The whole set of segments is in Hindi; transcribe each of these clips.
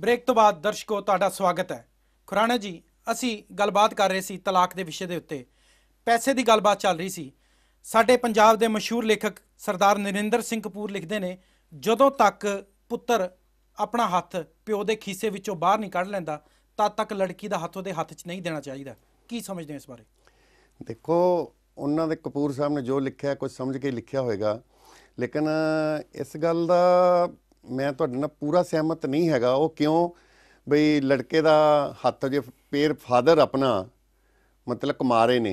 ब्रेक तो बाद दर्शकों तुहाडा स्वागत है। खुराना जी, असी गलबात कर रहे सी तलाक के विषय के उत्ते, पैसे की गलबात चल रही सी। साडे पंजाब के मशहूर लेखक सरदार निरिंदर सिंह कपूर लिखते हैं, जदों तक पुत्र अपना हथ प्यो के खीसे विचों बाहर नहीं कढ़ लैंदा तद तक लड़की का हथ उहदे हथ च नहीं देना चाहिए। की समझते हैं इस बारे? देखो, उन्होंने कपूर साहब ने जो लिखा कुछ समझ के लिखा होएगा, लेकिन इस गल का मैं तो पूरा सहमत नहीं हैगा। वो क्यों बई लड़के का हथ जो पेर फादर अपना मतलब कमा रहे ने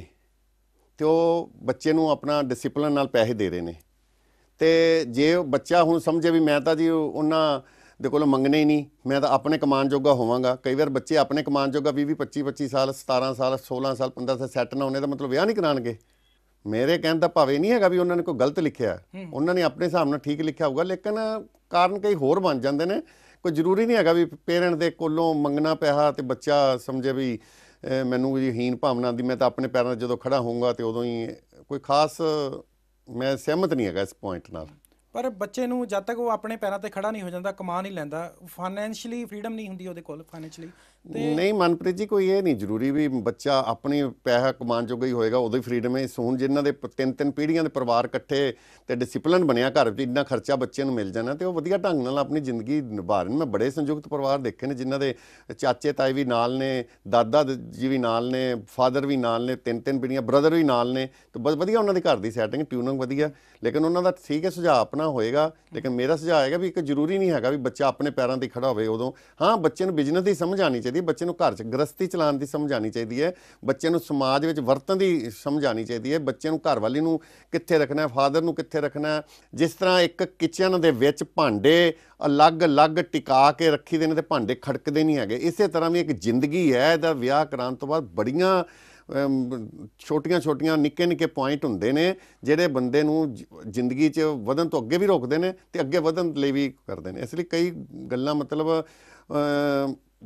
तो बच्चे नूं अपना डिसिपलिन नाल पैसे दे रहे ने, ते जे बच्चा हुण समझे भी मैं तो जी उन्हां दे कोलों मंगने ही नहीं, मैं तो अपने कमान जोगा होवांगा। कई बार बच्चे अपने कमान जोगा 20-25 साल 17 साल 16 साल 15 साल सैट ना होने का मतलब विआह नहीं कराउणगे। मेरे कहने का भाव नहीं है भी उन्होंने कोई गलत लिखा, उन्होंने अपने हिसाब से ठीक लिखा होगा, लेकिन कारण कई होर बन जाते हैं। कोई जरूरी नहीं है भी पेरेंट के कोलों मंगना पैसा तो बच्चा समझे भी मैनू जी हीन भावना दी, मैं तो अपने पैरों जो खड़ा होऊंगा तो उदों ही कोई खास मैं सहमत नहीं है इस पॉइंट नाल। पर बच्चे नूं जब तक वो अपने पैरों पर खड़ा नहीं हो जाता, कमा नहीं लैंदा, फाइनैंशियली फ्रीडम नहीं हुंदी उहदे कोल फाइनैंशियली। नहीं मनप्रीत जी, कोई ये नहीं जरूरी भी बच्चा अपने पैसा कमान जोगा ही होएगा उदों ही फ्रीडम है। सून जिन्हां दे 3-3 पीढ़ियां दे परिवार इकट्ठे ते डिसिपलिन बनिया, घर च इन्ना खर्चा बच्चे नूं मिल जाना ते ओह वधिया ढंग नाल अपनी जिंदगी निभा रहे। मैं बड़े संयुक्त परिवार देखे ने जिन्हां दे चाचे ताई भी नाल ने, दादा जी भी नाल ने, फादर भी नाल ने, 3-3 पीढ़ियां, ब्रदर भी नाल ने, तो बस वधिया उन्हां दे घर दी सैटिंग ट्यूनिंग वधिया। लेकिन उन्हां दा ठीक है सुझाव अपना होएगा, लेकिन मेरा सुझाव है कि एक जरूरी नहीं है भी बच्चा अपने पैरों पर खड़ा होवे उदों। हाँ, बच्चे नूं बिजनेस की समझ आनी चाहिए, बच्चे नूं घर च गृहस्थी चलाने की समझ आनी चाहिए है, बच्चे नूं समाज में वरतन की समझ आनी चाहिए है, बच्चे नूं घर वाली नूं कित्थे रखना है, फादर नूं कित्थे रखना है। जिस तरह एक किचन दे विच भांडे अलग अलग टिका के रखी देने, भांडे खड़कते नहीं है, इस तरह भी एक जिंदगी है। इहदा विआह कराउण तों बाद बड़ियां छोटिया छोटिया निक्के निक्के पॉइंट होंदे ने जिहड़े बंदे नूं जिंदगी च वधन तो अगे भी रोकदे ने ते अगे वधन लई भी करदे ने। इसलिए कई गल्लां मतलब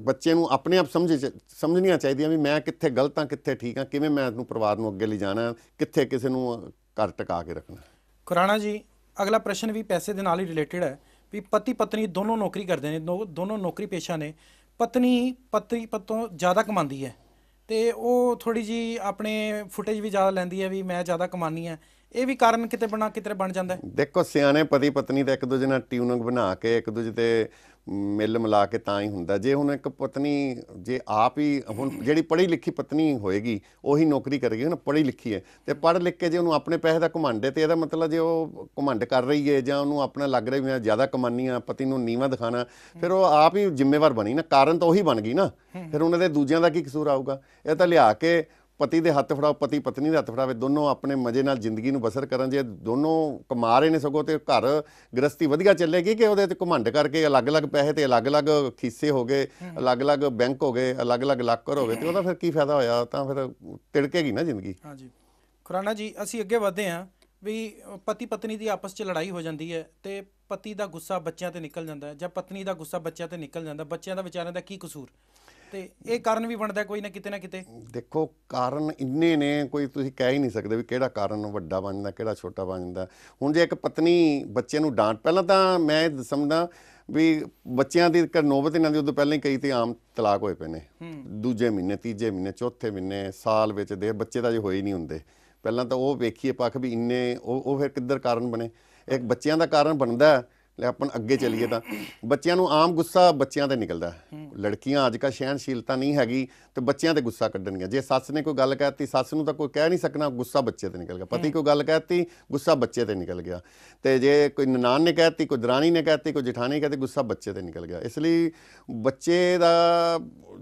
बच्चे नूं अपने आप समझनियां चाहिदियां भी मैं कित्थे गलत हाँ, कित्थे ठीक हाँ, किवें मैं अपने परिवार नूं अगे लई जाना, कित्थे किसे नूं घर टका के रखना। खुराना जी, अगला प्रश्न भी पैसे दे नाल ही रिलेटिड है भी पति पत्नी दोनों नौकरी करदे ने, दोनों नौकरी पेशा ने, पत्नी पति पतों ज़्यादा कमांदी है तो वो थोड़ी जी अपने फुटेज भी ज़्यादा लैंदी है भी मैं ज़्यादा कमानी है, ये भी कारण कितने बना कितने बन जाता है। देखो, सियाने पति पत्नी तो एक दूजे नाल ट्यूनिंग बना के एक दूजे ते मिल मिला के तां ही हुंदा। जे हुण एक पत्नी जे आप ही हुण जिहड़ी पढ़ी लिखी पत्नी होएगी उही नौकरी करेगी, हुण पढ़ी लिखी है तो पढ़ लिख के जे उहनूं अपने पैसे दा घमंड है तो इहदा मतलब जे वो घमंड कर रही है जां उहनूं अपना लग रहा मैं ज़्यादा कमानी आ, पति नूं नीवा दिखाना, फिर वो आप ही जिम्मेवार बनी ना, कारण तो उही बन गई ना, फिर उहनां दे दूजियां दा की कसूर आऊगा। इह तां लिया के पति के हथ फड़ाओ, पति पत्नी के हथ फड़ावे, दोनों अपने मजे नाल जिंदगी नूं बसर करन। जे दोनों कमा रहे ने सगों तो घर गृहस्थी वधिया चलेगी कि उहदे ते घमंड करके अलग अलग पैसे तो अलग अलग खीसे हो गए, अलग अलग बैंक हो गए, अलग अलग लाकर हो गए, तो उहदा फिर की फायदा होया, तां फिर तिड़केगी ना जिंदगी। हाँ जी खुराना जी, असीं अगे वधदे हां भी पति पत्नी की आपस च लड़ाई हो जाती है तो पति का गुस्सा बच्चों पर निकल जाता है जां पत्नी का गुस्सा बच्चों पर निकल जाता है, बच्चों का विचारों का की कसूर ते एक कारण भी बनता कोई ना किते। देखो, कारण इन्ने ने कोई तुसीं कह ही नहीं सकते भी किहड़ा कारण वड्डा बनदा किहड़ा छोटा बनदा। हुण जे एक पत्नी बच्चे नूं डांट, पहलां तां मैं समझदा भी बच्चों की नौबत इन्हों की उदों पहले ही कई तो आम तलाक होए पे ने, दूजे महीने, तीजे महीने, चौथे महीने, साल विच दे बच्चे तां जे होए ही नहीं हुंदे। पहलां तां ओह वेखीए पख भी इन्ने ओह फिर किधर कारण बने, एक बच्चों का कारण बनदा। अपन अगे चलीए तो बच्चों को आम गुस्सा बच्चों से निकलता, लड़कियां अजकल सहनशीलता नहीं हैगी तो बच्चों से गुस्सा कढ़नगियां। जे सस ने कोई गल कहती, सस नूं तां कोई कह नहीं सकना, गुस्सा बच्चे ते निकल गया। पति कोई गल कहती, गुस्सा बच्चे ते निकल गया। तो जे कोई ननान ने कहती, कोई दरानी ने कहती, कोई जेठानी कहती, गुस्सा बच्चे ते निकल गया। इसलिए बच्चे दा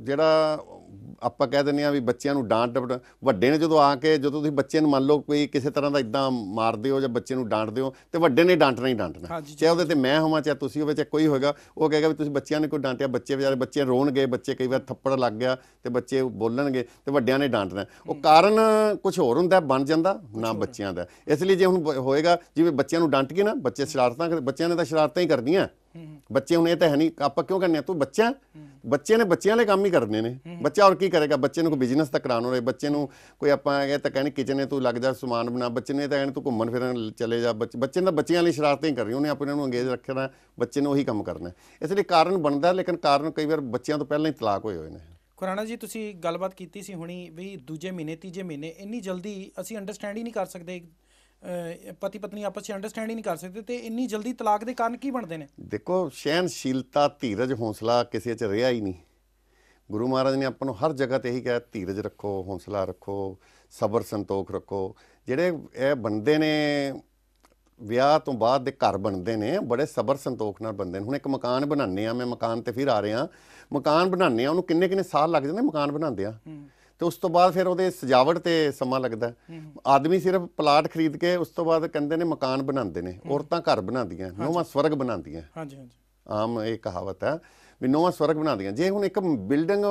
जिहड़ा आपां कह दिंदे आ भी बच्चों को डांट, वड्डे ने जदों आके जदों तुसीं बच्चे नूं मान लो कोई किसी तरह का इदां मारदे हो जां बच्चे नूं डांटदे हो तो वड्डे ने डांटना ही डांटना, चाहे उहदे ते मैं होवां चाहे तुसीं होवो चाहे कोई होएगा, वो कहेगा भी तुसीं बच्चों ने कोई डांटिया। बच्चे बेचारे बच्चे रोन गए, बच्चे कई बार थप्पड़ लग गया तो बच्चे बोलणगे तो वड्डियां ने डांटना, वो कारण कुछ होर हुंदा बन जांदा ना बच्चों का। इसलिए जे हुण होएगा जिवें बच्चों को डांट के ना, बच्चे शरारतां बच्चों ने तो शरारतां ही करनियां, बच्चे हुण इह तां है नहीं, आपां क्यों कहने तूं बच्चा ਬੱਚੇ ਨੇ ਬੱਚਿਆਂ ਵਾਲੇ ਕੰਮ ਹੀ ਕਰਨੇ ਨੇ। ਬੱਚਾ ਹੋਰ ਕੀ ਕਰੇਗਾ? ਬੱਚੇ ਨੂੰ ਕੋਈ ਬਿਜ਼ਨਸ ਤਾਂ ਕਰਾਉਣ ਹੋਵੇ, ਬੱਚੇ ਨੂੰ ਕੋਈ ਆਪਾਂ ਇਹ ਤਾਂ ਕਹਿੰਦੇ ਕਿਚਨ ਨੇ ਤੂੰ ਲੱਗ ਜਾ ਸਮਾਨ ਬਣਾ, ਬੱਚੇ ਨੇ ਤਾਂ ਕਹਿੰਦੇ ਤੂੰ ਘੁੰਮਣ ਫਿਰਨ ਚਲੇ ਜਾ, ਬੱਚੇ ਦਾ ਬੱਚਿਆਂ ਵਾਲੀ ਸ਼ਰਾਰਤਾਂ ਹੀ ਕਰ ਰਹੀ, ਉਹਨੇ ਆਪਣੇ ਨੂੰ ਅੰਗੇਜ ਰੱਖਣਾ, ਬੱਚੇ ਨੂੰ ਉਹੀ ਕੰਮ ਕਰਨਾ, ਇਸ ਲਈ ਕਾਰਨ ਬਣਦਾ। ਲੇਕਿਨ ਕਾਰਨ ਕਈ ਵਾਰ ਬੱਚਿਆਂ ਤੋਂ ਪਹਿਲਾਂ ਹੀ ਤਲਾਕ ਹੋਏ ਹੋਏ ਨੇ। खुराना जी तुसी गलबात कीती सी हुणी भी दूजे महीने तीजे महीने इन्नी जल्दी असी अंडरस्टैंड ही नहीं कर सकते, पति पत्नी आपस में अंडरस्टैंड ही नहीं कर सकते, तो इन्नी जल्दी तलाक दे कारण की बनते हैं? देखो सहनशीलता, धीरज, हौसला किसी च रहा ही नहीं। गुरु महाराज ने आपको हर जगह तो यही कहा, धीरज रखो, हौसला रखो, सबर संतोख रखो। जिहड़े ये बनते ने ਵਿਆਹ ਤੋਂ ਬਾਅਦ ਦੇ ਘਰ ਬਣਦੇ ਨੇ ਬੜੇ ਸਬਰ ਸੰਤੋਖ ਨਾਲ ਬਣਦੇ ਨੇ। ਹੁਣ ਇੱਕ ਮਕਾਨ ਬਣਾਉਂਦੇ ਹਾਂ, ਮੈਂ ਮਕਾਨ 'ਤੇ ਫਿਰ ਆ ਰਿਹਾ, ਮਕਾਨ ਬਣਾਉਂਦੇ ਹਾਂ ਉਹਨੂੰ ਕਿੰਨੇ ਕਿੰਨੇ ਸਾਲ ਲੱਗ ਜਾਂਦੇ ਮਕਾਨ ਬਣਾਉਂਦੇ ਆ, ਅਤੇ ਉਸ ਤੋਂ ਬਾਅਦ ਫਿਰ ਉਹਦੇ ਸਜਾਵਟ 'ਤੇ ਸਮਾਂ ਲੱਗਦਾ। ਆਦਮੀ ਸਿਰਫ ਪਲਾਟ ਖਰੀਦ ਕੇ ਉਸ ਤੋਂ ਬਾਅਦ ਕਹਿੰਦੇ ਨੇ ਮਕਾਨ ਬਣਾਉਂਦੇ ਨੇ, ਔਰਤਾਂ ਘਰ ਬਣਾਉਂਦੀਆਂ, ਨੌਵਾਂ ਸਵਰਗ ਬਣਾਉਂਦੀਆਂ। ਹਾਂਜੀ ਹਾਂਜੀ, ਆਮ ਇਹ ਕਹਾਵਤ ਹੈ ਵੀ ਨੌਵਾਂ ਸਵਰਗ ਬਣਾਉਂਦੀਆਂ। ਜੇ ਹੁਣ ਇੱਕ ਬਿਲਡਿੰਗ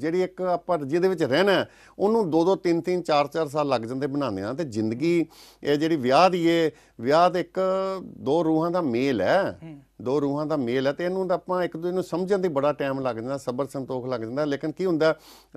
ਜਿਹੜੀ ਇੱਕ ਆਪਾਂ ਜਿਹਦੇ ਵਿੱਚ ਰਹਿਣਾ ਉਹਨੂੰ ਦੋ ਦੋ ਤਿੰਨ ਤਿੰਨ ਚਾਰ ਚਾਰ ਸਾਲ ਲੱਗ ਜਾਂਦੇ ਬਣਾਉਂਦੇ ਹਾਂ, ਅਤੇ ਜ਼ਿੰਦਗੀ ਇਹ ਜਿਹੜੀ ਵਿਆਹ ਦੀ ਏ, ਵਿਆਹ ਤਾਂ ਇੱਕ ਦੋ ਰੂਹਾਂ ਦਾ ਮੇਲ ਹੈ, ਦੋ ਰੂਹਾਂ ਦਾ ਮੇਲ ਹੈ, ਅਤੇ ਇਹਨੂੰ ਤਾਂ ਆਪਾਂ ਇੱਕ ਦੂਜੇ ਨੂੰ ਸਮਝਣ ਦੀ ਬੜਾ ਟਾਈਮ ਲੱਗ ਜਾਂਦਾ, ਸਬਰ ਸੰਤੋਖ ਲੱਗ ਜਾਂਦਾ। ਲੇਕਿਨ ਕੀ ਹੁੰਦਾ,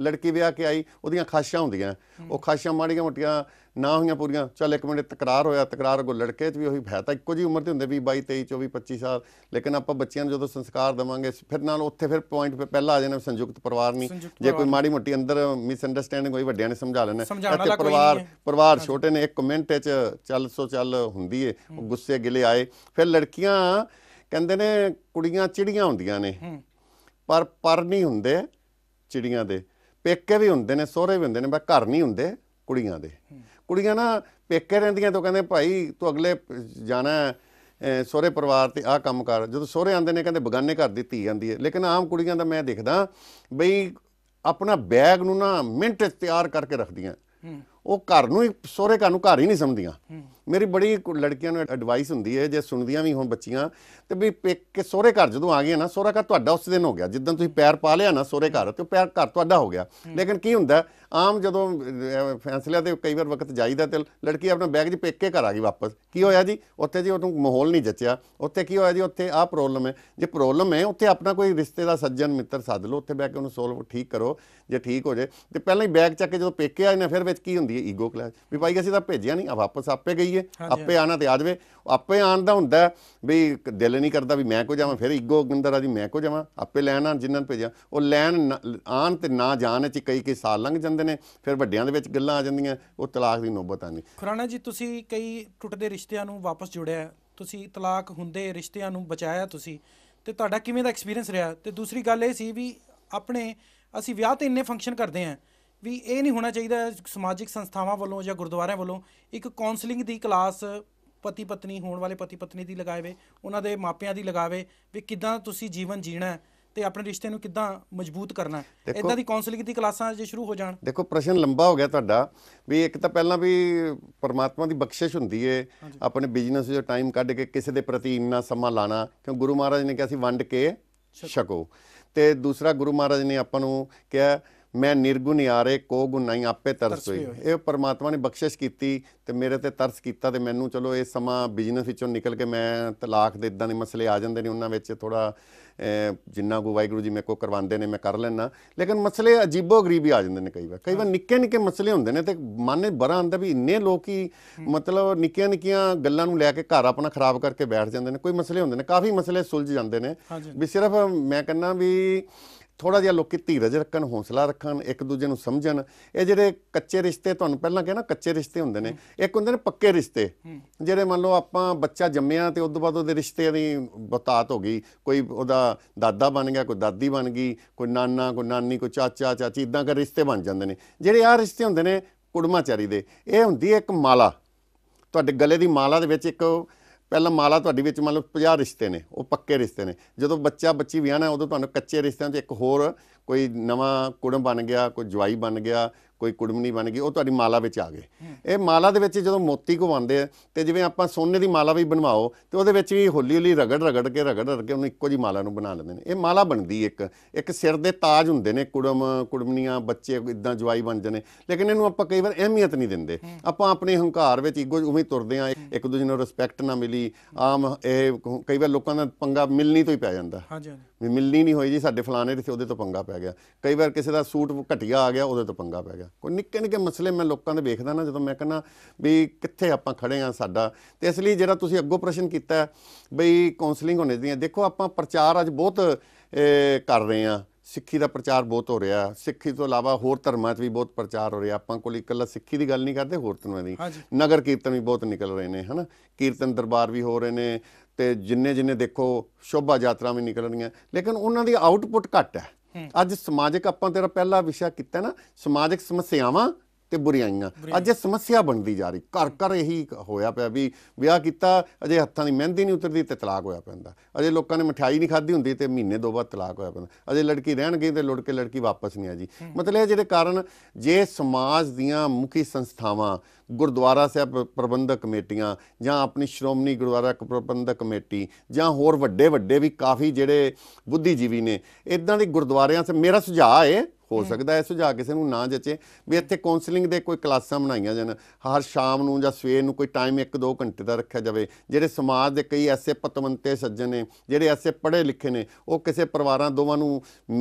ਲੜਕੀ ਵਿਆਹ ਕੇ ਆਈ, ਉਹਦੀਆਂ ਖਾਸ਼ਾਂ ਹੁੰਦੀਆਂ, ਉਹ ਖਾਸ਼ਾਂ ਮਾੜੀਆਂ ਮੋਟੀਆਂ ਨਾ ਹੋਈਆਂ ਪੂਰੀਆਂ, ਚੱਲ ਇੱਕ ਮਿੰਟ ਤਕਰਾਰ ਹੋਇਆ, ਤਕਰਾਰ ਅੱਗੋਂ ਲੜਕੇ 'ਚ ਵੀ ਉਹੀ ਹੈ ਤਾਂ ਇੱਕੋ ਜਿਹੀ ਉਮਰ ਦੇ ਹੁੰਦੇ 20 22 23 24 25 ਸਾਲ। ਲੇਕਿਨ ਆਪਾਂ ਬੱਚਿਆਂ ਨੂੰ ਜਦੋਂ ਸੰਸਕਾਰ ਦੇਵਾਂਗੇ ਫਿਰ ਨਾਲ ਉੱਥੇ ਫਿਰ ਪੁਆਇੰਟ ਪਹਿਲਾਂ ਆ ਜਾਣਾ ਸੰਯੁਕਤ ਪਰਿਵਾਰ ਨਹੀਂ। ਜੇ ਕੋਈ ਮਾੜੀ ਮੋਟੀ ਅੰਦਰ ਮਿਸ ਅੰਡਰਸਟੈਂਡਿੰਗ ਹੋਈ ਵੱਡਿਆਂ ਨੇ ਸਮਝਾ ਲੈਣਾ, ਇੱਥੇ ਪਰਿਵਾਰ ਛੋਟੇ ਨੇ, ਇੱਕ ਕਮੈਂਟ 'ਚ ਚੱਲ ਸੋ ਚੱਲ ਹੁੰਦੀ ਏ, ਉਹ ਗੁੱਸੇ ਗਿਲੇ ਆਏ। ਫਿਰ ਲੜਕੀਆਂ ਕਹਿੰਦੇ ਨੇ ਕੁੜੀਆਂ ਚਿੜੀਆਂ ਹੁੰਦੀਆਂ ਨੇ, ਪਰ ਨਹੀਂ ਹੁੰਦੇ ਚਿੜੀਆਂ ਦੇ, ਪੇਕੇ ਵੀ ਹੁੰਦੇ ਨੇ, ਸਹੁਰੇ ਵੀ ਹੁੰਦੇ ਨੇ, ਬਸ ਘਰ ਨਹੀਂ ਹੁੰਦੇ ਕੁੜੀਆਂ ਦੇ। ਕੁੜੀਆਂ ਨਾ ਪੇਕੇ ਰਹਿੰਦੀਆਂ ਤਾਂ ਕਹਿੰਦੇ ਭਾਈ ਤੂੰ ਅਗਲੇ ਜਾਣਾ ਸਹੁਰੇ ਪਰਿਵਾਰ 'ਤੇ ਆਹ ਕੰਮ ਕਰ, ਜਦੋਂ ਸਹੁਰੇ ਆਉਂਦੇ ਨੇ ਕਹਿੰਦੇ ਬਗਾਨੇ ਘਰ ਦੀ ਧੀ ਆਉਂਦੀ ਹੈ। ਲੇਕਿਨ ਆਮ ਕੁੜੀਆਂ ਦਾ ਮੈਂ ਦੇਖਦਾ ਬਈ ਆਪਣਾ ਬੈਗ ਨੂੰ ਨਾ ਮਿੰਟ 'ਚ ਤਿਆਰ ਕਰਕੇ ਰੱਖਦੀਆਂ, ਉਹ ਘਰ ਨੂੰ ਹੀ ਸਹੁਰੇ ਘਰ ਨੂੰ ਘਰ ਹੀ ਨਹੀਂ ਸਮਝਦੀਆਂ। ਮੇਰੀ ਬੜੀ ਲੜਕੀਆਂ ਨੂੰ ਐਡਵਾਈਸ ਹੁੰਦੀ ਹੈ, ਜੇ ਸੁਣਦੀਆਂ ਵੀ ਹੋਣ ਬੱਚੀਆਂ, ਤੇ ਵੀ ਪੇਕੇ ਸਹੁਰੇ ਘਰ ਜਦੋਂ ਆ ਗਏ ਨਾ, ਸਹੁਰਾ ਘਰ ਤੁਹਾਡਾ ਉਸ ਦਿਨ ਹੋ ਗਿਆ ਜਿੱਦਣ ਤੁਸੀਂ ਪੈਰ ਪਾ ਲਿਆ ਨਾ ਸਹੁਰੇ ਘਰ, ਤੇ ਉਹ ਪੈਰ ਘਰ ਤੁਹਾਡਾ ਹੋ ਗਿਆ। ਲੇਕਿਨ ਕੀ ਹੁੰਦਾ ਆਮ ਜਦੋਂ ਫੈਸਲਿਆਂ 'ਤੇ ਕਈ ਵਾਰ ਵਕਤ ਜਾਈਦਾ ਤੇ ਲੜਕੀ ਆਪਣਾ ਬੈਗ ਜੀ ਪੇਕੇ ਘਰ ਆ ਗਈ ਵਾਪਸ, ਕੀ ਹੋਇਆ ਜੀ ਉੱਥੇ ਜੀ ਉਹਨੂੰ ਮਾਹੌਲ ਨਹੀਂ ਜਚਿਆ, ਉੱਥੇ ਕੀ ਹੋਇਆ ਜੀ ਉੱਥੇ ਆਹ ਪ੍ਰੋਬਲਮ ਹੈ। ਜੇ ਪ੍ਰੋਬਲਮ ਹੈ ਉੱਥੇ ਆਪਣਾ ਕੋਈ ਰਿਸ਼ਤੇ ਦਾ ਸੱਜਣ ਮਿੱਤਰ ਸੱਦ ਲਓ, ਉੱਥੇ ਬਹਿ ਕੇ ਉਹਨੂੰ ਸੋਲਵ ਠੀਕ ਕਰੋ, ਜੇ ਠੀਕ ਹੋ ਜਾਏ। ਤੇ ਪਹਿਲਾਂ ਹੀ ਬੈਗ ਚੱਕ ਕੇ ਜਦੋਂ ਪੇਕੇ ਆਏ ਨਾ, ਫਿਰ ਵਿੱਚ ਕੀ ਹੁੰਦੀ ਹੈ ਈਗੋ ਕਲੈਸ਼, ਵੀ ਭਾਈ ਅਸੀਂ ਤਾਂ ਭੇਜਿਆ ਨਹੀਂ, ਵਾਪਸ ਆਪੇ ਗਈ ਹੈ, ਆਪੇ ਆਉਣਾ ਤੇ ਆ ਜਾਵੇ। ਆਪੇ ਆਉਣ ਦਾ ਹੁੰਦਾ ਵੀ ਦਿਲ ਨਹੀਂ ਕਰਦਾ ਵੀ ਮੈਂ ਕੋ ਜਾਵਾਂ, ਫਿਰ ਈਗੋ ਅੰਦਰ ਆ ਜੀ ਮੈਂ ਕੋ ਜਾਵਾਂ, ਆਪੇ ਲੈਣ ਆਉਣ ਜਿਨ੍ਹਾਂ ਨੂੰ ਭੇਜਿਆ ਉਹ ਲੈਣ ਆਉਣ ਤੇ ਨਾ ਜਾਣ 'ਚ ਕਈ ਕਈ ਸਾਲ ਲੰਘ ਜਾਂਦੇ ਨੇ, ਫਿਰ ਵੱਡਿਆਂ ਦੇ ਵਿੱਚ ਗੱਲਾਂ ਆ ਜਾਂਦੀਆਂ, ਉਹ ਤਲਾਕ ਦੀ ਨੌਬਤ ਆਉਂਦੀ। ਖੁਰਾਣਾ ਜੀ ਤੁਸੀਂ ਕਈ ਟੁੱਟਦੇ ਰਿਸ਼ਤਿਆਂ ਨੂੰ ਵਾਪਸ ਜੁੜਿਆ, ਤੁਸੀਂ ਤਲਾਕ ਹੁੰਦੇ ਰਿਸ਼ਤਿਆਂ ਨੂੰ ਬਚਾਇਆ ਤੁਸੀਂ, ਤੇ ਤੁਹਾਡਾ ਕਿਵੇਂ ਦਾ ਐਕਸਪੀਰੀਅੰਸ ਰਿਹਾ? ਤੇ ਦੂਸਰੀ ਗੱਲ ਇਹ ਸੀ ਵੀ ਆਪਣੇ ਅਸੀਂ ਵਿਆਹ ਤੇ ਇੰਨੇ ਫੰਕਸ਼ਨ ਕਰਦੇ ਹਾਂ ਵੀ ਇਹ ਨਹੀਂ ਹੋਣਾ ਚਾਹੀਦਾ ਸਮਾਜਿਕ ਸੰਸਥਾਵਾਂ ਵੱਲੋਂ ਜਾਂ ਗੁਰਦੁਆਰਿਆਂ ਵੱਲੋਂ ਇੱਕ ਕਾਉਂਸਲਿੰਗ ਦੀ ਕਲਾਸ ਪਤੀ ਪਤਨੀ ਹੋਣ ਵਾਲੇ ਪਤੀ ਪਤਨੀ ਦੀ ਲਗਾਵੇ, ਉਹਨਾਂ ਦੇ ਮਾਪਿਆਂ ਦੀ ਲਗਾਵੇ ਵੀ ਕਿੱਦਾਂ ਤੁਸੀਂ ਜੀਵਨ ਜੀਣਾ ਤੇ ਆਪਣੇ ਰਿਸ਼ਤੇ ਨੂੰ ਕਿੱਦਾਂ ਮਜ਼ਬੂਤ ਕਰਨਾ, ਇਦਾਂ ਦੀ ਕਾਉਂਸਲਿੰਗ ਦੀ ਕਲਾਸਾਂ ਜੇ ਸ਼ੁਰੂ ਹੋ ਜਾਣ। ਦੇਖੋ ਪ੍ਰਸ਼ਨ ਲੰਬਾ ਹੋ ਗਿਆ ਤੁਹਾਡਾ, ਵੀ ਇੱਕ ਤਾਂ ਪਹਿਲਾਂ ਵੀ ਪਰਮਾਤਮਾ ਦੀ ਬਖਸ਼ਿਸ਼ ਹੁੰਦੀ ਏ ਆਪਣੇ ਬਿਜ਼ਨਸ 'ਚ ਟਾਈਮ ਕੱਢ ਕੇ ਕਿਸੇ ਦੇ ਪ੍ਰਤੀ ਇੰਨਾ ਸਮਾਂ ਲਾਣਾ, ਕਿਉਂ ਗੁਰੂ ਮਹਾਰਾਜ ਨੇ ਕਿਹਾ ਸੀ ਵੰਡ ਕੇ ਛਕੋ। ਤੇ ਦੂਸਰਾ ਗੁਰੂ ਮਹਾਰਾਜ ਨੇ ਆਪਾਂ ਨੂੰ ਕਿਹਾ ਮੈਂ ਨਿਰਗੁਣ ਯਾਰੇ ਕੋ ਗੁਣ ਨਹੀਂ ਆਪੇ ਤਰਸ ਹੋਈ, ਇਹ ਪਰਮਾਤਮਾ ਨੇ ਬਖਸ਼ਿਸ਼ ਕੀਤੀ ਤੇ ਮੇਰੇ ਤੇ ਤਰਸ ਕੀਤਾ ਤੇ ਮੈਨੂੰ ਚਲੋ ਇਹ ਸਮਾਂ ਬਿਜ਼ਨਸ ਵਿੱਚੋਂ ਨਿਕਲ ਕੇ ਮੈਂ ਤਲਾਕ ਦੇ ਇਦਾਂ ਦੇ ਮਸਲੇ ਆ ਜਾਂਦੇ ਨੇ ਉਹਨਾਂ ਵਿੱਚ ਥੋੜਾ ਜਿੰਨਾ ਕੋ ਵਾਹਿਗੁਰੂ ਜੀ ਮੇਰੇ ਕੋਲ ਕਰਵਾਉਂਦੇ ਨੇ ਮੈਂ ਕਰ ਲੈਂਦਾ, ਲੇਕਿਨ ਮਸਲੇ ਅਜੀਬੋ ਗਰੀਬ ਹੀ ਆ ਜਾਂਦੇ ਨੇ। ਕਈ ਵਾਰ ਨਿੱਕੇ ਨਿੱਕੇ ਮਸਲੇ ਹੁੰਦੇ ਨੇ ਤੇ ਮਨ ਬੜਾ ਆਉਂਦਾ ਵੀ ਇੰਨੇ ਲੋਕ ਹੀ ਮਤਲਬ ਨਿੱਕੀਆਂ ਨਿੱਕੀਆਂ ਗੱਲਾਂ ਨੂੰ ਲੈ ਕੇ ਘਰ ਆਪਣਾ ਖਰਾਬ ਕਰਕੇ ਬੈਠ ਜਾਂਦੇ ਨੇ। ਕੋਈ ਮਸਲੇ ਹੁੰਦੇ ਨੇ, ਕਾਫੀ ਮਸਲੇ ਸੁਲਝ ਜਾਂਦੇ ਨੇ, ਵੀ ਸਿਰਫ ਮੈਂ ਕਹਿੰਦਾ ਵੀ ਥੋੜ੍ਹਾ ਜਿਹਾ ਲੋਕ ਧੀਰਜ ਰੱਖਣ, ਹੌਸਲਾ ਰੱਖਣ, ਇੱਕ ਦੂਜੇ ਨੂੰ ਸਮਝਣ। ਇਹ ਜਿਹੜੇ ਕੱਚੇ ਰਿਸ਼ਤੇ ਤੁਹਾਨੂੰ ਪਹਿਲਾਂ ਕਿਹਾ ਨਾ ਕੱਚੇ ਰਿਸ਼ਤੇ ਹੁੰਦੇ ਨੇ, ਇੱਕ ਹੁੰਦੇ ਨੇ ਪੱਕੇ ਰਿਸ਼ਤੇ, ਜਿਹੜੇ ਮੰਨ ਲਓ ਆਪਾਂ ਬੱਚਾ ਜੰਮਿਆ ਅਤੇ ਉਸ ਤੋਂ ਬਾਅਦ ਉਹਦੇ ਰਿਸ਼ਤੇ ਦੀ ਬਤਾਤ ਹੋ ਗਈ, ਕੋਈ ਉਹਦਾ ਦਾਦਾ ਬਣ ਗਿਆ, ਕੋਈ ਦਾਦੀ ਬਣ ਗਈ, ਕੋਈ ਨਾਨਾ, ਕੋਈ ਨਾਨੀ, ਕੋਈ ਚਾਚਾ ਚਾਚੀ, ਇੱਦਾਂ ਕਰ ਰਿਸ਼ਤੇ ਬਣ ਜਾਂਦੇ ਨੇ। ਜਿਹੜੇ ਆਹ ਰਿਸ਼ਤੇ ਹੁੰਦੇ ਨੇ ਕੁੜਮਾਚਾਰੀ ਦੇ, ਇਹ ਹੁੰਦੀ ਹੈ ਇੱਕ ਮਾਲਾ, ਤੁਹਾਡੇ ਗਲੇ ਦੀ ਮਾਲਾ ਦੇ ਵਿੱਚ ਇੱਕ ਪਹਿਲਾਂ ਮਾਲਾ ਤੁਹਾਡੀ ਵਿੱਚ ਮੰਨ ਲਓ 50 ਰਿਸ਼ਤੇ ਨੇ, ਉਹ ਪੱਕੇ ਰਿਸ਼ਤੇ ਨੇ। ਜਦੋਂ ਬੱਚਾ ਬੱਚੀ ਵਿਆਹਣਾ ਉਦੋਂ ਤੁਹਾਨੂੰ ਕੱਚੇ ਰਿਸ਼ਤਿਆਂ 'ਚ ਇੱਕ ਹੋਰ ਕੋਈ ਨਵਾਂ ਕੁੜਮ ਬਣ ਗਿਆ, ਕੋਈ ਜਵਾਈ ਬਣ ਗਿਆ, कोई कुड़मनी बन गई, वो तुहाडी माला विच आ गए। ये माला दे विच जदों मोती घुमांदे ते जिवें आपां सोने की माला भी बनवाओ तो उहदे विच भी हौली हौली रगड़ रगड़ के उहनूं इक्को जी माला नूं बना लैंदे ने। ये माला बनदी एक सिर दे ताज हुंदे ने, कुड़म कुड़मनियां बच्चे इदां जवाई बन जाने, लेकिन इन्हूं आपां कई वार अहमियत नहीं दिंदे। आपां अपने हंकार विच इगो उवें तुरदे आ, एक दूजे नूं रिस्पैक्ट ना मिली। आम कई बार लोगों का पंगा मिलनी तो ही पै जाता, भी मिलनी नहीं हुई जी साढ़े फलाने थे उहदे तो पंगा पै गया। कई बार किसी का सूट घटिया आ गया उहदे तो पंगा पै गया। कोई निक्के निक्के मसले मैं लोगों के वेखदा ना, जदों मैं कहना भी कित्थे आपां खड़े हाँ साडा। तो इसलिए जिहड़ा तुसीं अग्गों प्रश्न कीता बई काउंसलिंग होने दी, देखो आपां प्रचार अज बहुत कर रहे हैं, सिक्खी का प्रचार बहुत हो रहा है। सिक्खी तो अलावा होर धर्मां भी बहुत प्रचार हो रहा है। आपां कोल इकल्ला सिक्खी की गल नहीं करते, होर धर्मां दी नगर कीर्तन भी बहुत निकल रहे हैं, है ना। कीर्तन दरबार भी हो रहे हैं, तो जिन्ने जिन्ने देखो शोभा यात्रा भी निकल रही हैं, लेकिन उन्होंने आउटपुट घट है। अज समाजिक आपां तेरा पहला विषय किया ना, समाजिक समस्यावां ते बुराइयां अज समस्या बनती जा रही। घर घर यही होया पिया भी विआह कीता अजे हत्थां दी मेहंदी नहीं उतरदी तो तलाक होया पैंदा, अजे लोगों ने मिठाई नहीं खाधी हुंदी तो महीने दो बाद तलाक होया पैंदा, अजे लड़की रहन गई तो लुड़ के लड़की वापस नहीं आ जी। मतलब ये जिहड़े कारण जे समाज दीआं मुखी संस्थावां, गुरुद्वारा साहब प्रबंधक कमेटियां जां अपनी श्रोमणी गुरुद्वारा प्रबंधक कमेटी जां होर वड्डे वड्डे भी काफ़ी जिहड़े बुद्धिजीवी ने इदां दे गुरुद्वारियां से मेरा सुझाव है, हो सकता है सुझाव किसी को ना जचे, भी इत्थे काउंसलिंग दे कोई क्लासां बनाईयां जान, हर शाम नूं जां सवेर नूं कोई टाइम 1-2 घंटे का रखा जाए। जिहड़े समाज दे कई ऐसे पतवंते सज्जन ने, जिहड़े ऐसे पढ़े लिखे ने, वो किसी परिवारां दोवां नूं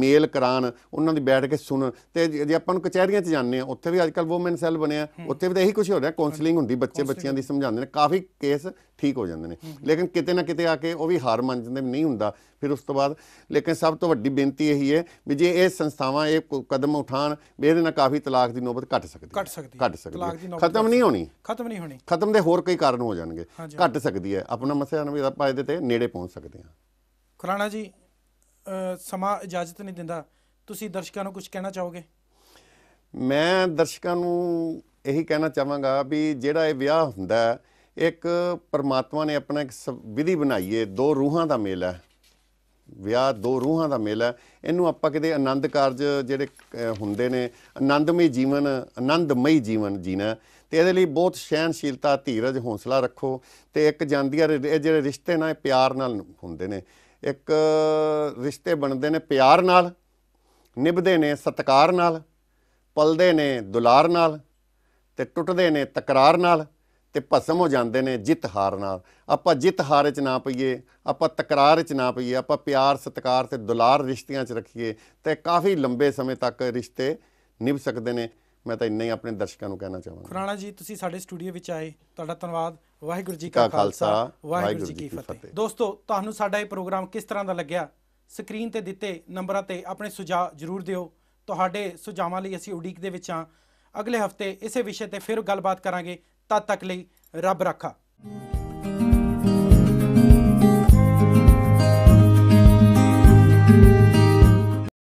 मेल करान, उन्हां दी बैठ के सुन। ते जे आपां कचहरियां च जाने उत्थे भी अजकल वोमेन सैल बनिया, उत्थे भी तो यही कुछ हो रहा, काउंसलिंग हुंदी, बच्चे बच्चियां दी समझांदे ने, काफ़ी केस ठीक हो जाते हैं। लेकिन किते ना किते आके वो भी हार मान जाते, नहीं हुंदा फिर उस तो बाद। लेकिन सब तो वड्डी बेनती यही है भी जे ये संस्थावां ये कदम उठान, इहदे नाल काफ़ी तलाक की नौबत घट सकती है। खत्म नहीं होनी, खत्म के होर कई कारण हो जाएंगे, घट सकती है। अपना मसला आपां इहदे ते नेड़े पहुँच सकते हैं। खुराना जी समा इजाजत नहीं दिंदा, तुसीं दर्शकों को कुछ कहना चाहोगे? मैं दर्शकों को यही कहना चाहांगा भी जिहड़ा ये विआह हुंदा है, एक परमात्मा ने अपना एक विधि बनाई है, दो रूहां का मेल है, विआह दो रूहां का मेल है। इनू आपां किते आनंद कारज जिहड़े हुंदे ने, आनंदमई जीवन जीना, तो ये लिए बहुत सहनशीलता, धीरज, हौसला रखो। तो एक जांदियां जिहड़े रिश्ते ना प्यार नाल हुंदे ने, एक रिश्ते बनते हैं प्यार नाल, निभदे ने सत्कार नाल, पलदे ने दुलार नाल, ते टुटदे ने तकरार नाल, ते भस्म हो जाते हैं जित हार नाल। आपां जित हार च ना पईए, आपां तकरार च ना पईए, आपां प्यार सत्कार ते दुलार रिश्तियां च रखिए, तो काफ़ी लंबे समय तक रिश्ते निभ सकते हैं। मैं तो इन्ना ही अपने दर्शकों को कहना चाहूँगा। खुराना जी तुसीं साडे स्टूडियो में आए, तुहाडा धन्नवाद। वाहिगुरू जी का खालसा, वाहिगुरू जी की फतेह। दोस्तों तुहानूं साडा इह प्रोग्राम किस तरह का लग्या, स्क्रीन ते दिते नंबरां ते अपने सुझाव जरूर दिओ। तुहाडे सुझावां लई असीं उडीक दे विच हां। अगले हफ्ते इसे विषय ते फिर गलबात करांगे। तद तक लई रब रखा।